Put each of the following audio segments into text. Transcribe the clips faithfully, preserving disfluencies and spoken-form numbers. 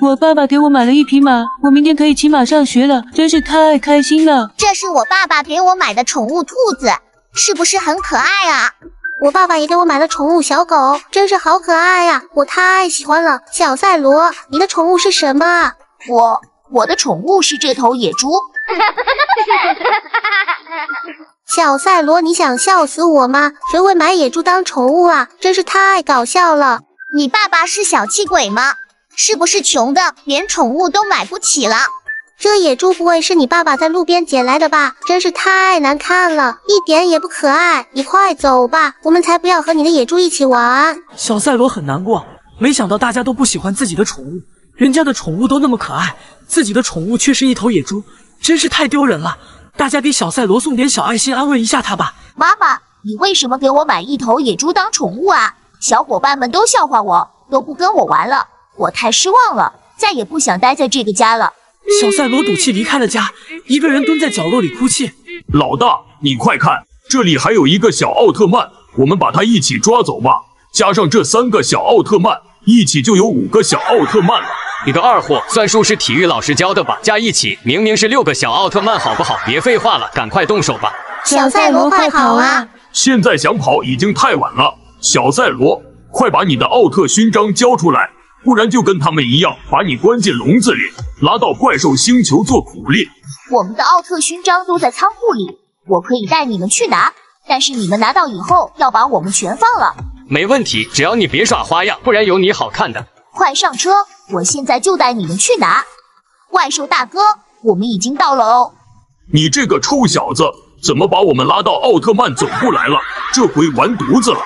我爸爸给我买了一匹马，我明天可以骑马上学了，真是太开心了。这是我爸爸给我买的宠物兔子，是不是很可爱啊？我爸爸也给我买了宠物小狗，真是好可爱呀、啊，我太喜欢了。小赛罗，你的宠物是什么？我我的宠物是这头野猪。小赛罗，你想笑死我吗？谁会买野猪当宠物啊？真是太搞笑了！你爸爸是小气鬼吗？是不是穷的连宠物都买不起了？这野猪不会是你爸爸在路边捡来的吧？真是太难看了，一点也不可爱！你快走吧，我们才不要和你的野猪一起玩。小赛罗很难过，没想到大家都不喜欢自己的宠物，人家的宠物都那么可爱，自己的宠物却是一头野猪，真是太丢人了。大家给小赛罗送点小爱心，安慰一下他吧。妈妈，你为什么给我买一头野猪当宠物啊？小伙伴们都笑话我，都不跟我玩了，我太失望了，再也不想待在这个家了。小赛罗赌气离开了家，一个人蹲在角落里哭泣。老大，你快看，这里还有一个小奥特曼，我们把它一起抓走吧。加上这三个小奥特曼，一起就有五个小奥特曼了。你个二货，算术是体育老师教的吧？加一起明明是六个小奥特曼，好不好？别废话了，赶快动手吧！小赛罗，快跑啊！现在想跑已经太晚了。小赛罗，快把你的奥特勋章交出来，不然就跟他们一样，把你关进笼子里，拉到怪兽星球做苦力。我们的奥特勋章都在仓库里，我可以带你们去拿，但是你们拿到以后要把我们全放了。没问题，只要你别耍花样，不然有你好看的。快上车！我现在就带你们去拿。怪兽大哥，我们已经到了哦。你这个臭小子，怎么把我们拉到奥特曼总部来了？这回完犊子了！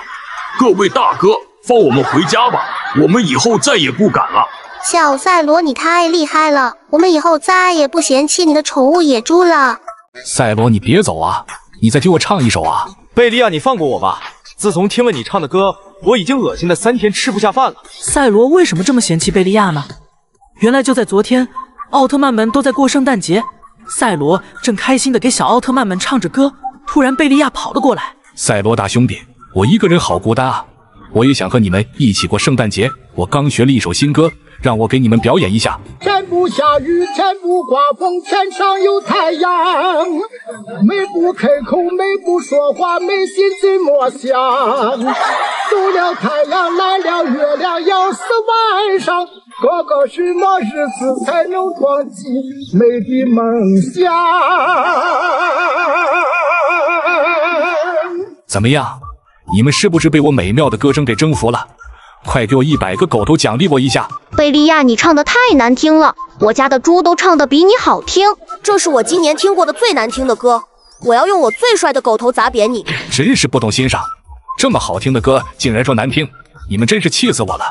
各位大哥，放我们回家吧，我们以后再也不敢了。小赛罗，你太厉害了，我们以后再也不嫌弃你的宠物野猪了。赛罗，你别走啊，你再给我唱一首啊！贝利亚，你放过我吧，自从听了你唱的歌，我已经恶心的三天吃不下饭了。赛罗为什么这么嫌弃贝利亚呢？原来就在昨天，奥特曼们都在过圣诞节，赛罗正开心的给小奥特曼们唱着歌，突然贝利亚跑了过来。赛罗大兄弟，我一个人好孤单啊，我也想和你们一起过圣诞节，我刚学了一首新歌，让我给你们表演一下。天不下雨，天不刮风，天上有太阳。没不开口，没不说话，没心醉莫想。走了太阳，来了月亮，要是晚上，哥哥什么日子才能装起美的梦想？怎么样，你们是不是被我美妙的歌声给征服了？快给我一百个狗头奖励我一下！贝利亚，你唱的太难听了，我家的猪都唱的比你好听。这是我今年听过的最难听的歌，我要用我最帅的狗头砸扁你！真是不懂欣赏。这么好听的歌竟然说难听，你们真是气死我了！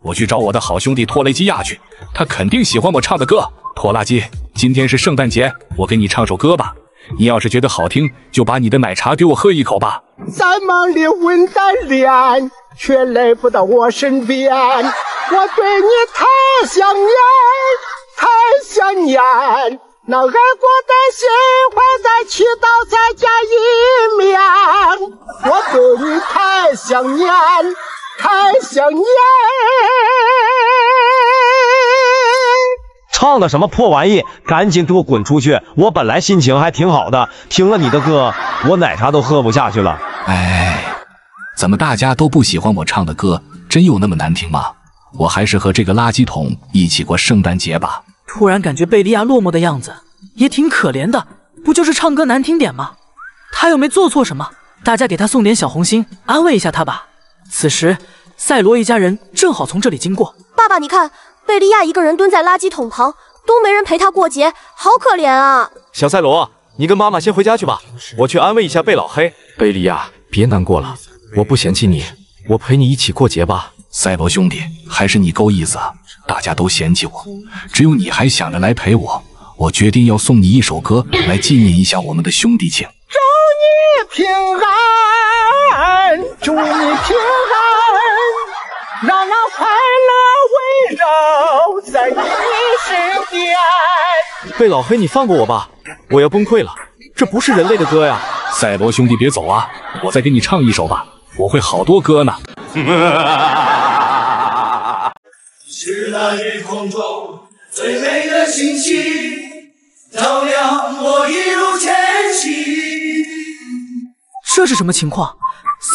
我去找我的好兄弟拖雷基亚去，他肯定喜欢我唱的歌。拖拉机，今天是圣诞节，我给你唱首歌吧，你要是觉得好听，就把你的奶茶给我喝一口吧。咱忙的混蛋脸，却来不到我身边，我对你太想念，太想念。那爱过的心会再祈祷再见一面，我对你太想念，太想念。唱的什么破玩意，赶紧给我滚出去，我本来心情还挺好的，听了你的歌我奶茶都喝不下去了。哎，怎么大家都不喜欢我唱的歌，真有那么难听吗？我还是和这个垃圾桶一起过圣诞节吧。突然感觉贝利亚落寞的样子也挺可怜的，不就是唱歌难听点吗？他又没做错什么，大家给他送点小红心，安慰一下他吧。此时赛罗一家人正好从这里经过。爸爸，你看贝利亚一个人蹲在垃圾桶旁，都没人陪他过节，好可怜啊。小赛罗，你跟妈妈先回家去吧，我去安慰一下贝老黑。贝利亚，别难过了，我不嫌弃你，我陪你一起过节吧。赛罗兄弟，还是你够意思啊！大家都嫌弃我，只有你还想着来陪我。我决定要送你一首歌来纪念一下我们的兄弟情。祝你平安，祝你平安，让那快乐围绕在你身边。贝老黑，你放过我吧，我要崩溃了，这不是人类的歌呀！赛罗兄弟，别走啊，我再给你唱一首吧，我会好多歌呢。是那日空中最美的星星，照亮我一路前行。这是什么情况？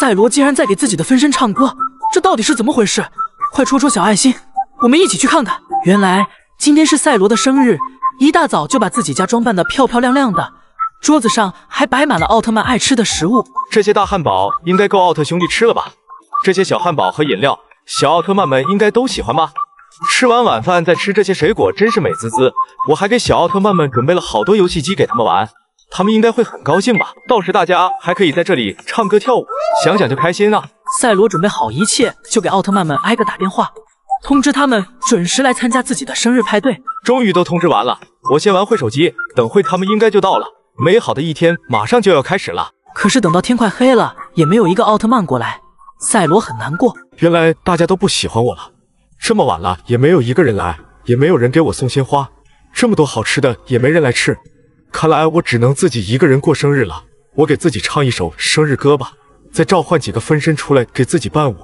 赛罗竟然在给自己的分身唱歌，这到底是怎么回事？快戳戳小爱心，我们一起去看看。原来今天是赛罗的生日，一大早就把自己家装扮得漂漂亮亮的，桌子上还摆满了奥特曼爱吃的食物。这些大汉堡应该够奥特兄弟吃了吧？这些小汉堡和饮料，小奥特曼们应该都喜欢吧？ 吃完晚饭再吃这些水果，真是美滋滋。我还给小奥特曼们准备了好多游戏机给他们玩，他们应该会很高兴吧？到时大家还可以在这里唱歌跳舞，想想就开心啊！赛罗准备好一切，就给奥特曼们挨个打电话，通知他们准时来参加自己的生日派对。终于都通知完了，我先玩会手机，等会他们应该就到了。美好的一天马上就要开始了。可是等到天快黑了，也没有一个奥特曼过来，赛罗很难过。原来大家都不喜欢我了。 这么晚了也没有一个人来，也没有人给我送鲜花，这么多好吃的也没人来吃，看来我只能自己一个人过生日了。我给自己唱一首生日歌吧，再召唤几个分身出来给自己伴舞，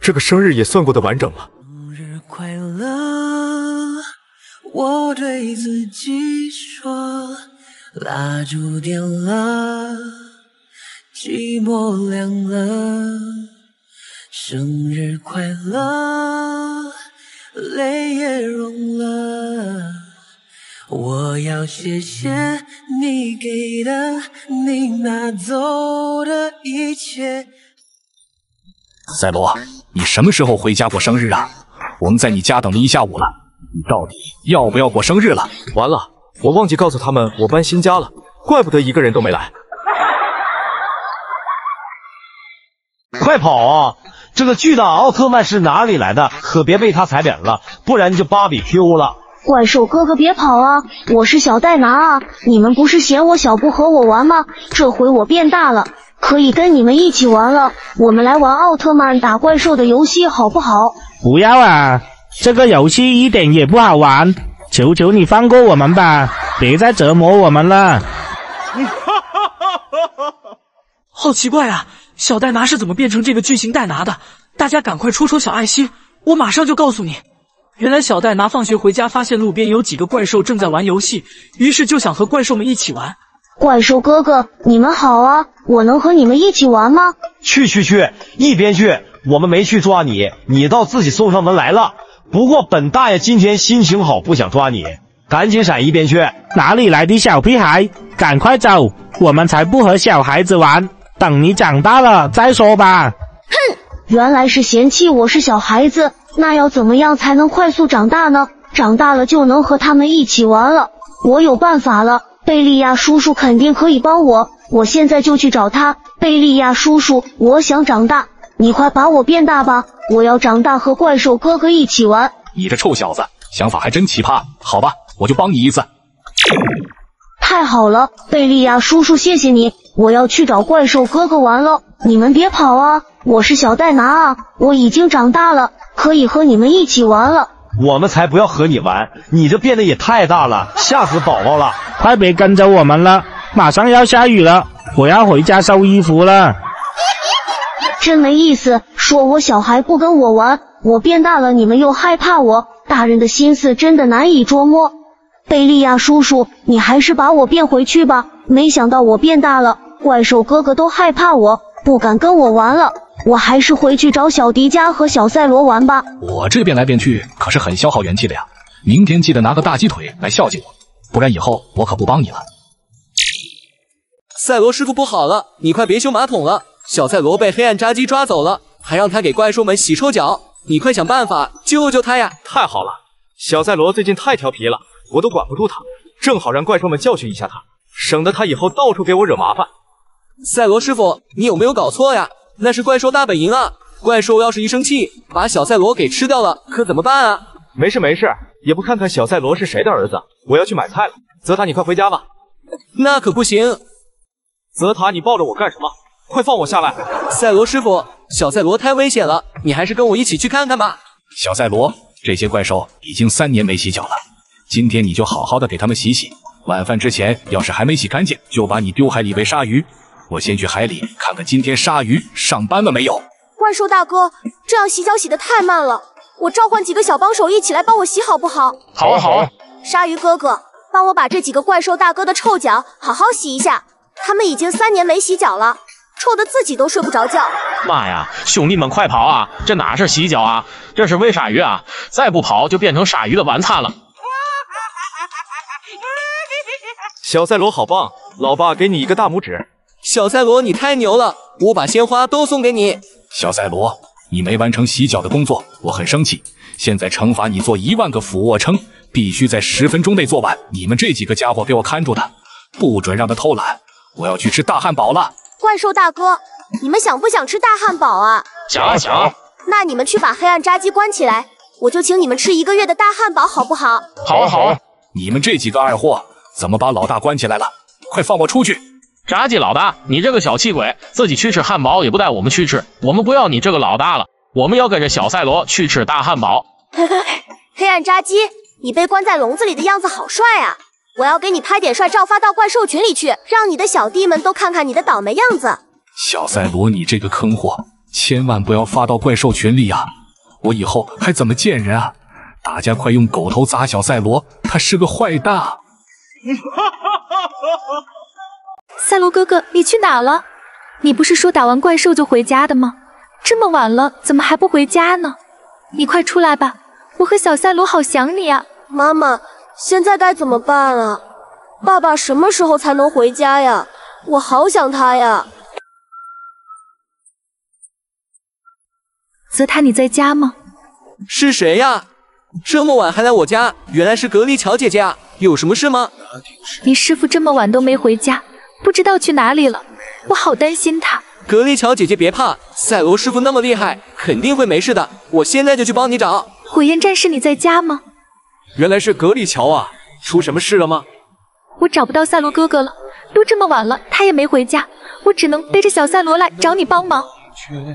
这个生日也算过得完整了。生日快乐，我对自己说，蜡烛点了，寂寞凉了，生日快乐。 泪也融了，我要谢谢你给的，你拿走的一切。赛罗，你什么时候回家过生日啊？我们在你家等了一下午了，你到底要不要过生日了？完了，我忘记告诉他们我搬新家了，怪不得一个人都没来。快跑啊！ 这个巨大奥特曼是哪里来的？可别被他踩扁了，不然就芭比 Q 了！怪兽哥哥别跑啊！我是小戴拿啊！你们不是嫌我小不和我玩吗？这回我变大了，可以跟你们一起玩了。我们来玩奥特曼打怪兽的游戏好不好？不要啊！这个游戏一点也不好玩，求求你放过我们吧！别再折磨我们了！好奇怪啊！ 小戴拿是怎么变成这个巨型戴拿的？大家赶快戳戳小爱心，我马上就告诉你。原来小戴拿放学回家，发现路边有几个怪兽正在玩游戏，于是就想和怪兽们一起玩。怪兽哥哥，你们好啊！我能和你们一起玩吗？去去去，一边去！我们没去抓你，你倒自己送上门来了。不过本大爷今天心情好，不想抓你，赶紧闪一边去！哪里来的小屁孩？赶快走，我们才不和小孩子玩。 等你长大了再说吧。哼，原来是嫌弃我是小孩子，那要怎么样才能快速长大呢？长大了就能和他们一起玩了。我有办法了，贝利亚叔叔肯定可以帮我。我现在就去找他。贝利亚叔叔，我想长大，你快把我变大吧！我要长大和怪兽哥哥一起玩。你这臭小子，想法还真奇葩。好吧，我就帮你一次。太好了，贝利亚叔叔，谢谢你。 我要去找怪兽哥哥玩喽！你们别跑啊！我是小戴拿啊！我已经长大了，可以和你们一起玩了。我们才不要和你玩，你这变得也太大了，吓死宝宝了！快别跟着我们了，马上要下雨了，我要回家收衣服了。真没意思，说我小孩不跟我玩，我变大了你们又害怕我，大人的心思真的难以捉摸。贝利亚叔叔，你还是把我变回去吧，没想到我变大了。 怪兽哥哥都害怕我，不敢跟我玩了。我还是回去找小迪迦和小赛罗玩吧。我这变来变去可是很消耗元气的呀。明天记得拿个大鸡腿来孝敬我，不然以后我可不帮你了。赛罗师傅不好了，你快别修马桶了！小赛罗被黑暗扎基抓走了，还让他给怪兽们洗臭脚。你快想办法救救他呀！太好了，小赛罗最近太调皮了，我都管不住他，正好让怪兽们教训一下他，省得他以后到处给我惹麻烦。 赛罗师傅，你有没有搞错呀？那是怪兽大本营啊！怪兽要是一生气，把小赛罗给吃掉了，可怎么办啊？没事没事，也不看看小赛罗是谁的儿子。我要去买菜了，泽塔，你快回家吧。那可不行！泽塔，你抱着我干什么？快放我下来！赛罗师傅，小赛罗太危险了，你还是跟我一起去看看吧。小赛罗，这些怪兽已经三年没洗脚了，今天你就好好的给他们洗洗。晚饭之前要是还没洗干净，就把你丢海里喂鲨鱼。 我先去海里看看今天鲨鱼上班了没有。怪兽大哥，这样洗脚洗得太慢了，我召唤几个小帮手一起来帮我洗好不好？好啊，好啊！鲨鱼哥哥，帮我把这几个怪兽大哥的臭脚好好洗一下，他们已经三年没洗脚了，臭的自己都睡不着觉。妈呀，兄弟们快跑啊！这哪是洗脚啊，这是喂鲨鱼啊！再不跑就变成鲨鱼的晚餐了。小赛罗好棒，老爸给你一个大拇指。小赛罗，你太牛了，我把鲜花都送给你。小赛罗。 你没完成洗脚的工作，我很生气。现在惩罚你做一万个俯卧撑，必须在十分钟内做完。你们这几个家伙给我看住他，不准让他偷懒。我要去吃大汉堡了。怪兽大哥，你们想不想吃大汉堡啊？想啊想啊。那你们去把黑暗炸鸡关起来，我就请你们吃一个月的大汉堡，好不好？好啊好啊。你们这几个二货，怎么把老大关起来了？快放我出去！ 炸鸡老大，你这个小气鬼，自己去吃汉堡也不带我们去吃，我们不要你这个老大了，我们要跟着小赛罗去吃大汉堡。黑暗炸鸡，你被关在笼子里的样子好帅啊！我要给你拍点帅照发到怪兽群里去，让你的小弟们都看看你的倒霉样子。小赛罗，你这个坑货，千万不要发到怪兽群里啊！我以后还怎么见人啊？大家快用狗头砸小赛罗，他是个坏蛋。赛罗哥哥，你去哪了？你不是说打完怪兽就回家的吗？这么晚了，怎么还不回家呢？你快出来吧，我和小赛罗好想你啊！妈妈，现在该怎么办啊？爸爸什么时候才能回家呀？我好想他呀！泽塔，你在家吗？是谁呀？这么晚还来我家？原来是格丽乔姐姐啊！有什么事吗？你师傅这么晚都没回家。 不知道去哪里了，我好担心他。格丽乔姐姐别怕，赛罗师傅那么厉害，肯定会没事的。我现在就去帮你找。火焰战士，你在家吗？原来是格丽乔啊，出什么事了吗？我找不到赛罗哥哥了，都这么晚了，他也没回家，我只能背着小赛罗来找你帮忙。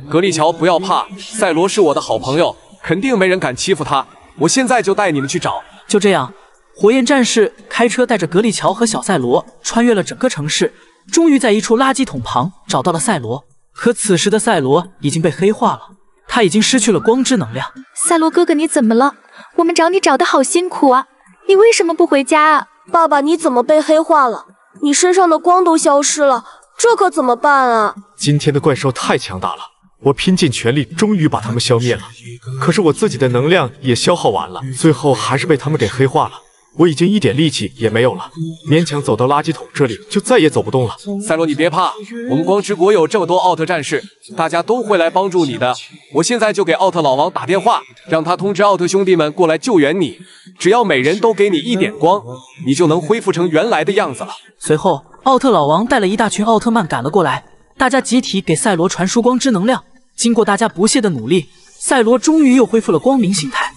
格丽乔不要怕，赛罗是我的好朋友，肯定没人敢欺负他。我现在就带你们去找。就这样。 火焰战士开车带着格丽乔和小赛罗穿越了整个城市，终于在一处垃圾桶旁找到了赛罗。可此时的赛罗已经被黑化了，他已经失去了光之能量。赛罗哥哥，你怎么了？我们找你找得好辛苦啊！你为什么不回家啊？爸爸，你怎么被黑化了？你身上的光都消失了，这可怎么办啊？今天的怪兽太强大了，我拼尽全力，终于把他们消灭了。可是我自己的能量也消耗完了，最后还是被他们给黑化了。 我已经一点力气也没有了，勉强走到垃圾桶这里就再也走不动了。赛罗，你别怕，我们光之国有这么多奥特战士，大家都会来帮助你的。我现在就给奥特老王打电话，让他通知奥特兄弟们过来救援你。只要每人都给你一点光，你就能恢复成原来的样子了。随后，奥特老王带了一大群奥特曼赶了过来，大家集体给赛罗传输光之能量。经过大家不懈的努力，赛罗终于又恢复了光明形态。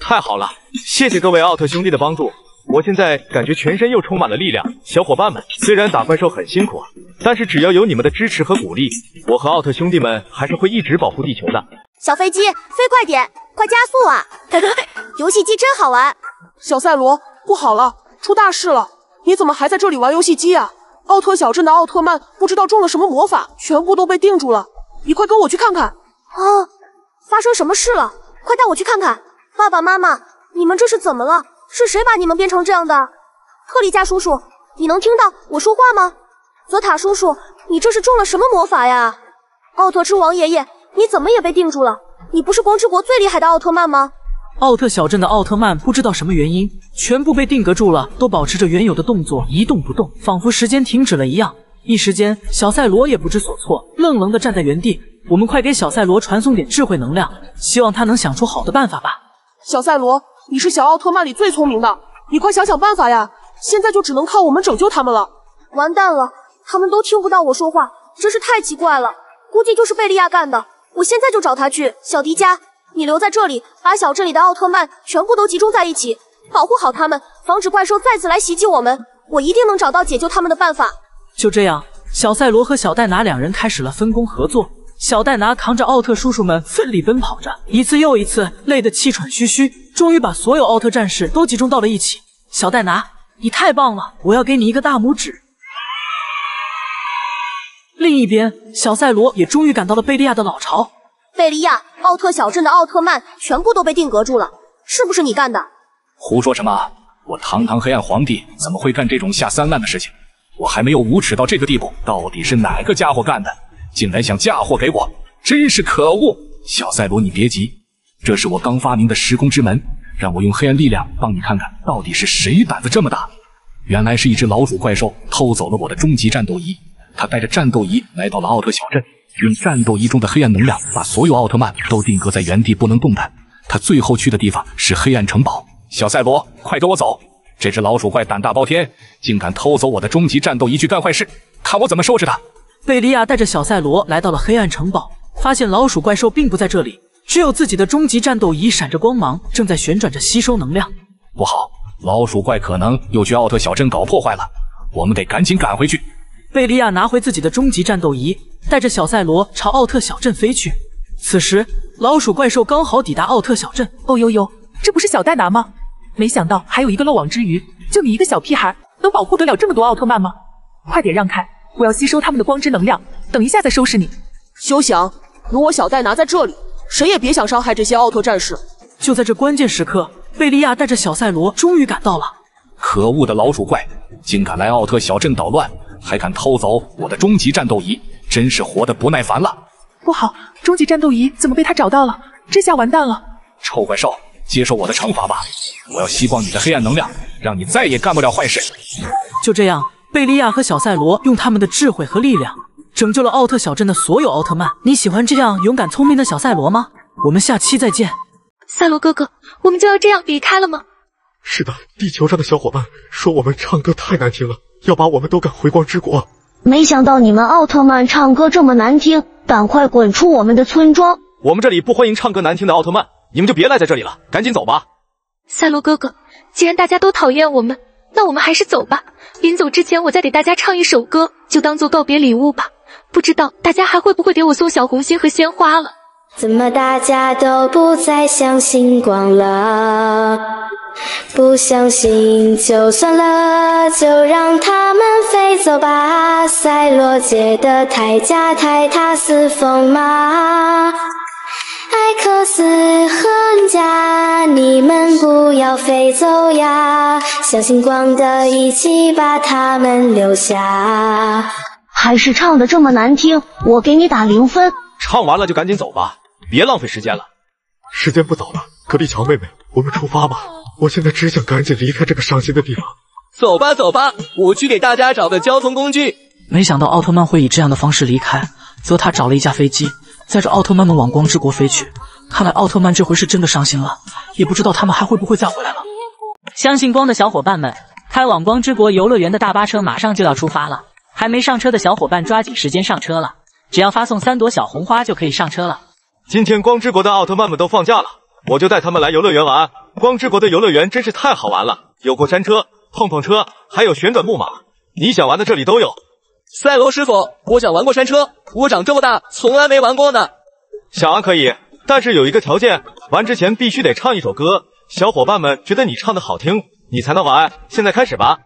太好了，谢谢各位奥特兄弟的帮助，我现在感觉全身又充满了力量。小伙伴们，虽然打怪兽很辛苦，但是只要有你们的支持和鼓励，我和奥特兄弟们还是会一直保护地球的。小飞机，飞快点，快加速啊！游戏机真好玩。小赛罗，不好了，出大事了！你怎么还在这里玩游戏机啊？奥特小镇的奥特曼不知道中了什么魔法，全部都被定住了。你快跟我去看看！啊，发生什么事了？快带我去看看！ 爸爸妈妈，你们这是怎么了？是谁把你们变成这样的？特利迦叔叔，你能听到我说话吗？泽塔叔叔，你这是中了什么魔法呀？奥特之王爷爷，你怎么也被定住了？你不是光之国最厉害的奥特曼吗？奥特小镇的奥特曼不知道什么原因，全部被定格住了，都保持着原有的动作一动不动，仿佛时间停止了一样。一时间，小赛罗也不知所措，愣愣地站在原地。我们快给小赛罗传送点智慧能量，希望他能想出好的办法吧。 小赛罗，你是小奥特曼里最聪明的，你快想想办法呀！现在就只能靠我们拯救他们了。完蛋了，他们都听不到我说话，真是太奇怪了。估计就是贝利亚干的。我现在就找他去。小迪迦，你留在这里，把小镇里的奥特曼全部都集中在一起，保护好他们，防止怪兽再次来袭击我们。我一定能找到解救他们的办法。就这样，小赛罗和小戴拿两人开始了分工合作。 小戴拿扛着奥特叔叔们奋力奔跑着，一次又一次，累得气喘吁吁，终于把所有奥特战士都集中到了一起。小戴拿，你太棒了，我要给你一个大拇指。另一边，小赛罗也终于赶到了贝利亚的老巢。贝利亚，奥特小镇的奥特曼全部都被定格住了，是不是你干的？胡说什么！我堂堂黑暗皇帝怎么会干这种下三滥的事情？我还没有无耻到这个地步，到底是哪个家伙干的？竟然想嫁祸给我，真是可恶！小赛罗，你别急，这是我刚发明的时空之门，让我用黑暗力量帮你看看到底是谁胆子这么大。原来是一只老鼠怪兽偷走了我的终极战斗仪，他带着战斗仪来到了奥特小镇，用战斗仪中的黑暗能量把所有奥特曼都定格在原地不能动弹。他最后去的地方是黑暗城堡。小赛罗，快跟我走！这只老鼠怪胆大包天，竟敢偷走我的终极战斗仪去干坏事，看我怎么收拾他！贝利亚带着小赛罗来到了黑暗城堡，发现老鼠怪兽并不在这里，只有自己的终极战斗仪闪着光芒，正在旋转着吸收能量。不好，老鼠怪可能又去奥特小镇搞破坏了，我们得赶紧赶回去。贝利亚拿回自己的终极战斗仪，带着小赛罗朝奥特小镇飞去。此时，老鼠怪兽刚好抵达奥特小镇。哦呦呦，这不是小戴拿吗？没想到还有一个漏网之鱼，就你一个小屁孩，能保护得了这么多奥特曼吗？快点让开，我要吸收他们的光之能量，等一下再收拾你。休想，有我小戴拿在这里，谁也别想伤害这些奥特战士。就在这关键时刻，贝利亚带着小赛罗终于赶到了。可恶的老鼠怪，竟敢来奥特小镇捣乱，还敢偷走我的终极战斗仪，真是活得不耐烦了。不好，终极战斗仪怎么被他找到了？这下完蛋了。臭怪兽，接受我的惩罚吧！我要吸光你的黑暗能量，让你再也干不了坏事。就这样，贝利亚和小赛罗用他们的智慧和力量，拯救了奥特小镇的所有奥特曼。你喜欢这样勇敢聪明的小赛罗吗？我们下期再见。赛罗哥哥，我们就要这样离开了吗？是的，地球上的小伙伴说我们唱歌太难听了，要把我们都赶回光之国。没想到你们奥特曼唱歌这么难听，赶快滚出我们的村庄！我们这里不欢迎唱歌难听的奥特曼。你们就别赖在这里了，赶紧走吧！赛罗哥哥，既然大家都讨厌我们，那我们还是走吧。临走之前，我再给大家唱一首歌，就当做告别礼物吧。不知道大家还会不会给我送小红心和鲜花了？怎么大家都不再相信光了？不相信就算了，就让他们飞走吧。赛罗姐的铠甲太踏似风马。艾克斯和恩加，你们不要飞走呀，相信光的，一起把他们留下。还是唱的这么难听，我给你打零分。唱完了就赶紧走吧，别浪费时间了。时间不早了，隔壁乔妹妹，我们出发吧。我现在只想赶紧离开这个伤心的地方。走吧走吧，我去给大家找个交通工具。没想到奥特曼会以这样的方式离开，泽塔找了一架飞机，载着奥特曼们往光之国飞去。看来奥特曼这回是真的伤心了，也不知道他们还会不会再回来了。相信光的小伙伴们，开往光之国游乐园的大巴车马上就要出发了，还没上车的小伙伴抓紧时间上车了，只要发送三朵小红花就可以上车了。今天光之国的奥特曼们都放假了，我就带他们来游乐园玩。光之国的游乐园真是太好玩了，有过山车、碰碰车，还有旋转木马，你想玩的这里都有。赛罗师傅，我想玩过山车，我长这么大从来没玩过呢。想玩可以，但是有一个条件，玩之前必须得唱一首歌，小伙伴们觉得你唱的好听，你才能玩。现在开始吧。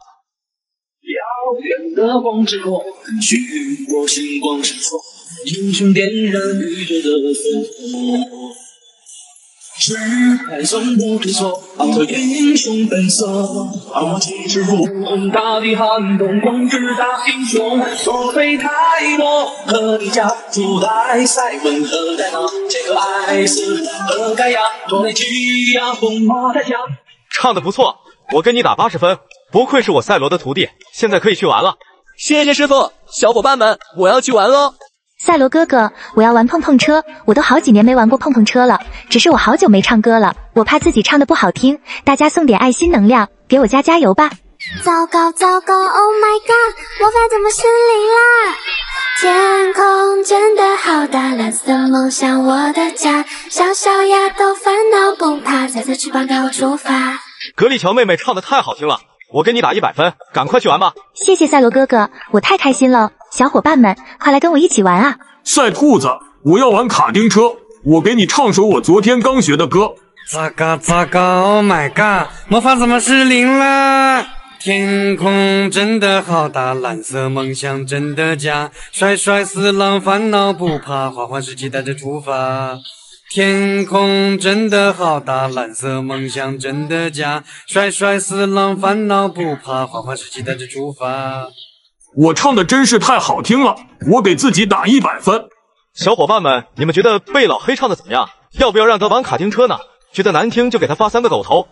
遥远的光之国，寻过星光闪烁，英雄点燃宇宙的烽火，指派从不退缩，奥特英雄本色，奥特骑士如同大地撼动，光之大英雄，索菲泰诺和迪迦，朱代赛文和戴娜，杰克艾斯和盖亚，托雷基亚红马太阳。唱得不错，我跟你打八十分，不愧是我赛罗的徒弟，现在可以去玩了。谢谢师傅，小伙伴们，我要去玩喽。赛罗哥哥，我要玩碰碰车，我都好几年没玩过碰碰车了，只是我好久没唱歌了，我怕自己唱的不好听，大家送点爱心能量，给我加加油吧。糟糕糟糕 ，Oh my god， 魔法怎么失灵啦？天空真的好大，蓝色的梦想我的家，小小丫头烦恼崩塌，踩着翅膀高出发。格丽乔妹妹唱的太好听了，我给你打一百分，赶快去玩吧。谢谢赛罗哥哥，我太开心了。小伙伴们，快来跟我一起玩啊！赛兔子，我要玩卡丁车，我给你唱首我昨天刚学的歌。糟糕糟糕 ，Oh my god， 魔法怎么失灵啦？天空真的好大，蓝色梦想真的家，甩甩四浪，烦恼不怕，花花世界带着出发。天空真的好大，蓝色梦想真的家。甩甩死浪，烦恼不怕，花花世界带着出发。我唱的真是太好听了，我给自己打一百分。小伙伴们，你们觉得贝老黑唱的怎么样？要不要让他玩卡丁车呢？觉得难听就给他发三个狗头，